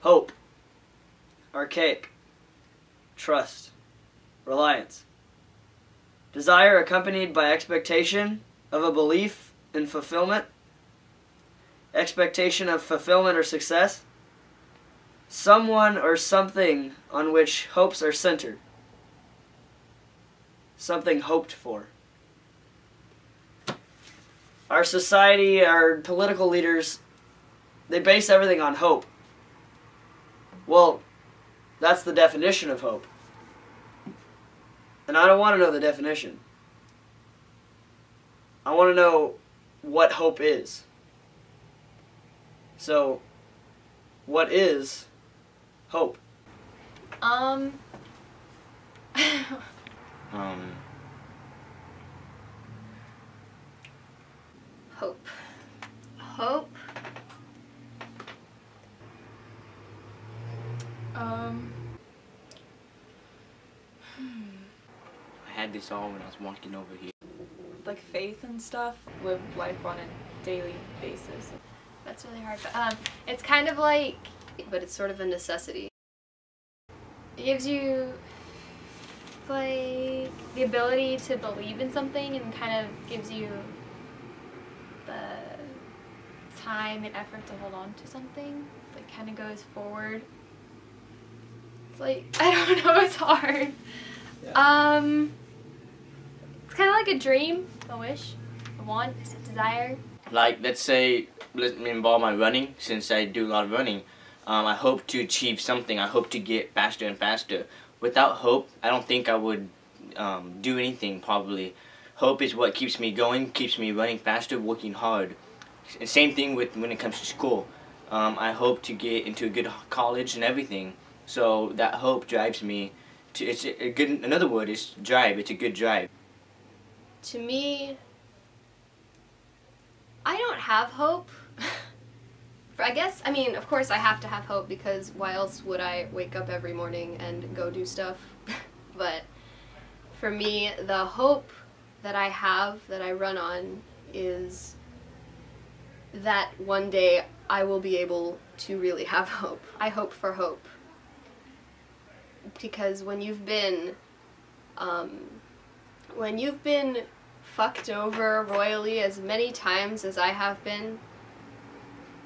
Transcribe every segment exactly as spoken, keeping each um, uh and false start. hope, archaic, trust, reliance. Desire accompanied by expectation of a belief in fulfillment, expectation of fulfillment or success, someone or something on which hopes are centered, something hoped for. Our society, our political leaders, they base everything on hope. Well, that's the definition of hope. And I don't want to know the definition. I want to know what hope is. So, what is hope? Um. um. Hope. Hope. Um. Hmm. I had this all when I was walking over here. Like faith and stuff. Live life on a daily basis. That's really hard. But, um, it's kind of like, but it's sort of a necessity. It gives you, it's like the ability to believe in something, and kind of gives you the time and effort to hold on to something. Like kind of goes forward. It's like, I don't know, it's hard. Yeah. Um, it's kind of like a dream, a wish, a want, a desire. Like, let's say, let me involve my running, since I do a lot of running. Um, I hope to achieve something. I hope to get faster and faster. Without hope, I don't think I would um, do anything, probably. Hope is what keeps me going, keeps me running faster, working hard. Same thing with when it comes to school. Um, I hope to get into a good college and everything. So that hope drives me. To, it's a good. Another word is drive. It's a good drive. To me, I don't have hope. I guess, I mean, of course I have to have hope, because why else would I wake up every morning and go do stuff? But for me, the hope that I have, that I run on, is that one day I will be able to really have hope. I hope for hope. Because when you've been, um, when you've been fucked over royally as many times as I have been,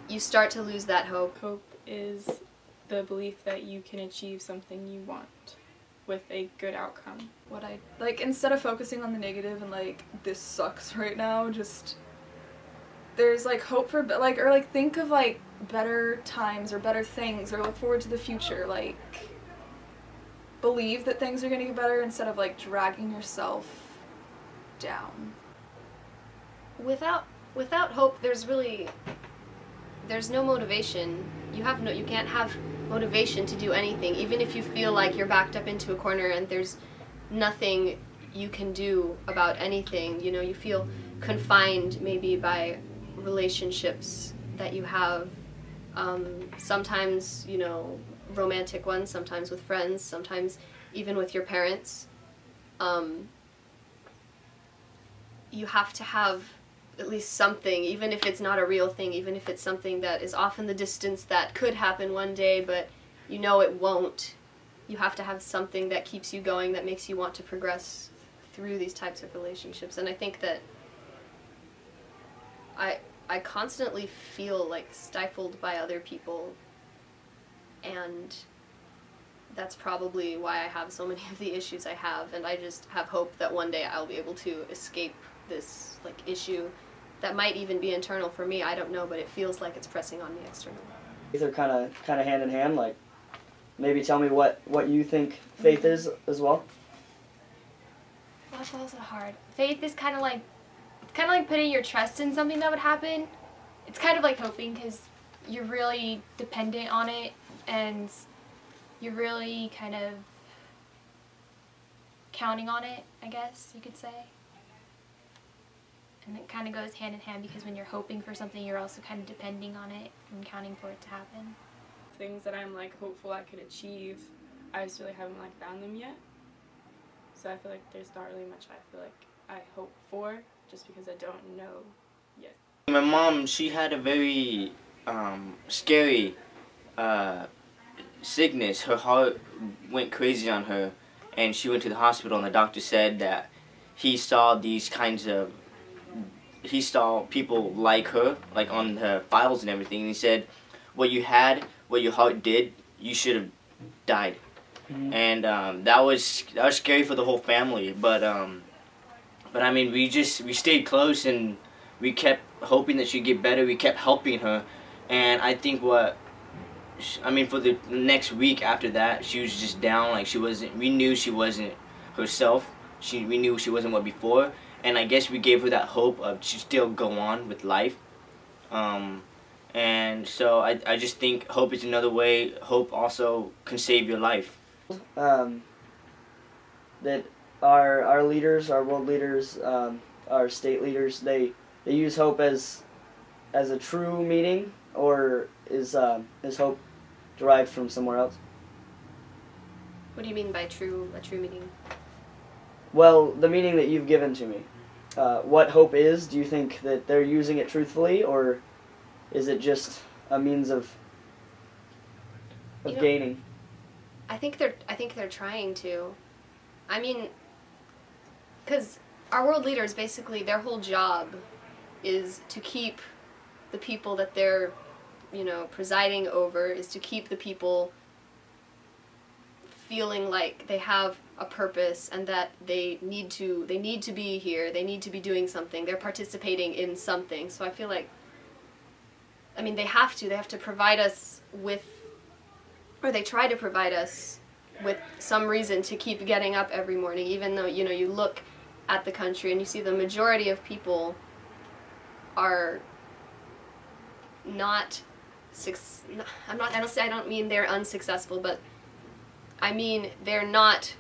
you start to lose that hope. Hope is the belief that you can achieve something you want with a good outcome. What I like, instead of focusing on the negative and like, this sucks right now, just there's like hope for like, or like think of like better times or better things, or look forward to the future. Like believe that things are gonna get better, instead of like dragging yourself down. Without without hope, there's really there's no motivation. You have no you can't have motivation to do anything. Even if you feel like you're backed up into a corner and there's nothing you can do about anything, you know, you feel confined maybe by relationships that you have, um, sometimes, you know, romantic ones, sometimes with friends, sometimes even with your parents. Um, you have to have at least something, even if it's not a real thing, even if it's something that is off in the distance that could happen one day, but you know it won't. You have to have something that keeps you going, that makes you want to progress through these types of relationships. And I think that I, I constantly feel like stifled by other people, and that's probably why I have so many of the issues I have, and I just have hope that one day I'll be able to escape this like issue that might even be internal for me. I don't know, but it feels like it's pressing on me externally. They're kind of kind of hand in hand. Like, maybe tell me what what you think faith mm-hmm. is as well. Well, that's also hard. Faith is kind of like it's kind of like putting your trust in something that would happen. It's kind of like hoping, because you're really dependent on it, and you're really kind of counting on it, I guess you could say. And it kind of goes hand in hand, because when you're hoping for something, you're also kind of depending on it and counting for it to happen. Things that I'm like hopeful I could achieve, I just really haven't like found them yet. So I feel like there's not really much I feel like I hope for, just because I don't know yet. My mom, she had a very um, scary uh, sickness, her heart went crazy on her, and she went to the hospital, and the doctor said that he saw these kinds of, he saw people like her, like on her files and everything, and he said, what you had, what your heart did, you should have died. Mm-hmm. And um, that was that was scary for the whole family, but um, but I mean, we just, we stayed close, and we kept hoping that she'd get better, we kept helping her, and I think what, I mean, for the next week after that, she was just down, like she wasn't, we knew she wasn't herself, she, we knew she wasn't what before, and I guess we gave her that hope of she'd still go on with life. Um, and so I, I just think hope is another way, hope also can save your life. Um, that our, our leaders, our world leaders, um, our state leaders, they, they use hope as, as a true meaning, or is, uh, is hope derived from somewhere else? What do you mean by true, a true meaning? Well, the meaning that you've given to me. Uh, what hope is, do you think that they're using it truthfully, or is it just a means of, of you know, gaining? I think they're, I think they're trying to. I mean, because our world leaders, basically, their whole job is to keep the people that they're, you know, presiding over, is to keep the people feeling like they have a purpose and that they need to, they need to be here, they need to be doing something, they're participating in something. So I feel like, I mean, they have to, they have to provide us with, or they try to provide us with some reason to keep getting up every morning, even though, you know, you look at the country and you see the majority of people are not, I'm not, I don't say, I don't mean they're unsuccessful, but I mean they're not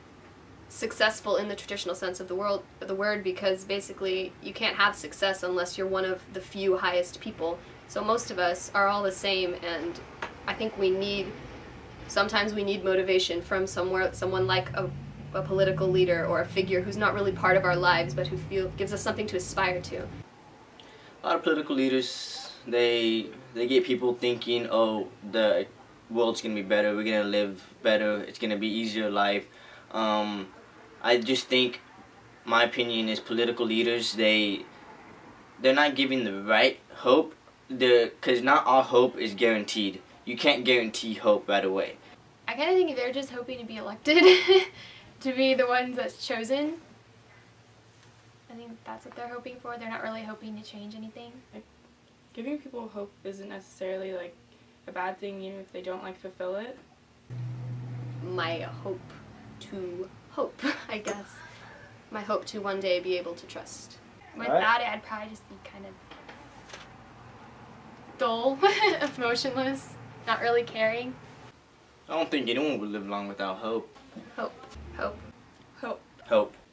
successful in the traditional sense of the world, the word, because basically you can't have success unless you're one of the few highest people. So most of us are all the same, and I think we need, sometimes we need motivation from somewhere, someone like a, a political leader or a figure who's not really part of our lives, but who feel, gives us something to aspire to. A lot of political leaders, they they get people thinking, oh, the world's gonna be better, we're gonna live better, it's gonna be easier life. Um, I just think, my opinion is, political leaders, they they're not giving the right hope, the because not all hope is guaranteed. You can't guarantee hope right away. I kind of think they're just hoping to be elected, to be the ones that's chosen. I think that's what they're hoping for. They're not really hoping to change anything. Like, giving people hope isn't necessarily like a bad thing, even if they don't like fulfill it. My hope to hope, I guess. My hope to one day be able to trust. Without right. it, I'd probably just be kind of dull, emotionless, not really caring. I don't think anyone would live long without hope. Hope. Hope. Hope. Hope.